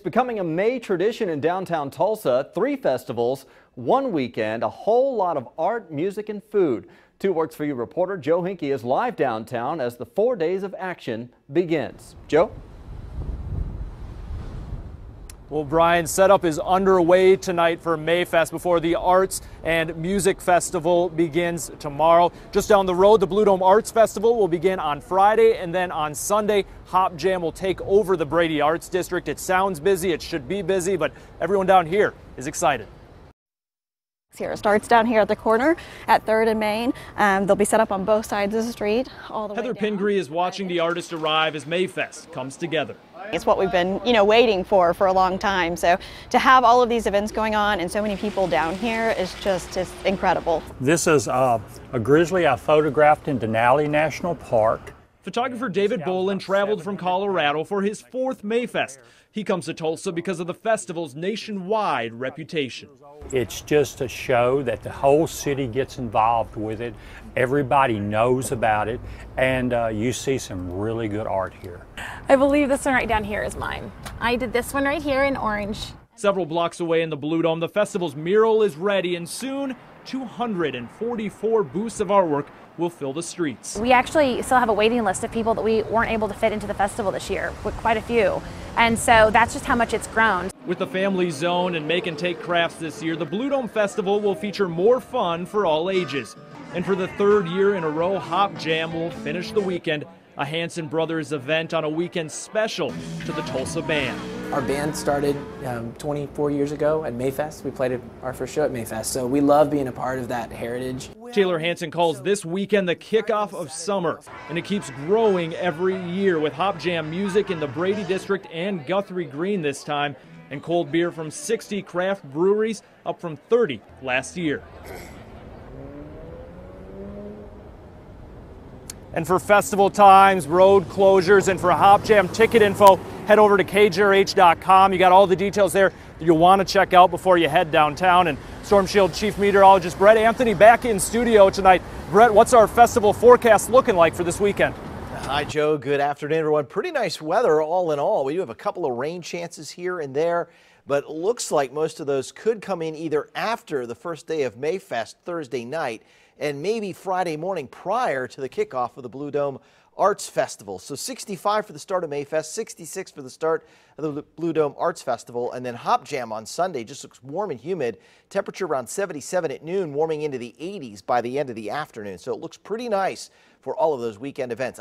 It's becoming a May tradition in downtown Tulsa. 3 festivals, 1 weekend, a whole lot of art, music, and food. 2 Works For You reporter Joe Hinke is live downtown as the 4 days of action begins. Joe? Well, Brian, setup is underway tonight for Mayfest before the Arts and Music Festival begins tomorrow. Just down the road, the Blue Dome Arts Festival will begin on Friday, and then on Sunday, Hop Jam will take over the Brady Arts District. It sounds busy, it should be busy, but everyone down here is excited. Here it starts down here at the corner at 3rd and Main. They'll be set up on both sides of the street. All the Heather Pingree is watching the artist arrive as Mayfest comes together. It's what we've been, waiting for a long time. So to have all of these events going on and so many people down here is just incredible. This is a grizzly I photographed in Denali National Park. Photographer David Bolin traveled from Colorado for his 4th Mayfest. He comes to Tulsa because of the festival's nationwide reputation. It's just a show that the whole city gets involved with it. Everybody knows about it, and you see some really good art here. I believe this one right down here is mine. I did this one right here in orange. Several blocks away in the Blue Dome, the festival's mural is ready, and soon 244 booths of artwork will fill the streets. We actually still have a waiting list of people that we weren't able to fit into the festival this year, with quite a few, and so that's just how much it's grown. With the family zone and make and take crafts this year, the Blue Dome Festival will feature more fun for all ages. And for the 3rd year in a row, Hop Jam will finish the weekend, a Hanson Brothers event on a weekend special to the Tulsa band. Our band started 24 years ago at Mayfest. We played our first show at Mayfest, so we love being a part of that heritage. Taylor Hansen calls this weekend the kickoff of summer, and it keeps growing every year with Hop Jam music in the Brady District and Guthrie Green this time, and cold beer from 60 craft breweries, up from 30 last year. And for festival times, road closures, and for Hop Jam ticket info, head over to KJRH.com. You got all the details there that you'll want to check out before you head downtown. And Storm Shield Chief Meteorologist Brett Anthony back in studio tonight. Brett, what's our festival forecast looking like for this weekend? Hi, Joe. Good afternoon, everyone. Pretty nice weather all in all. We do have a couple of rain chances here and there, but it looks like most of those could come in either after the first day of Mayfest Thursday night and maybe Friday morning prior to the kickoff of the Blue Dome Arts Festival. So 65 for the start of Mayfest, 66 for the start of the Blue Dome Arts Festival, and then Hop Jam on Sunday just looks warm and humid. Temperature around 77 at noon, warming into the 80s by the end of the afternoon. So it looks pretty nice for all of those weekend events.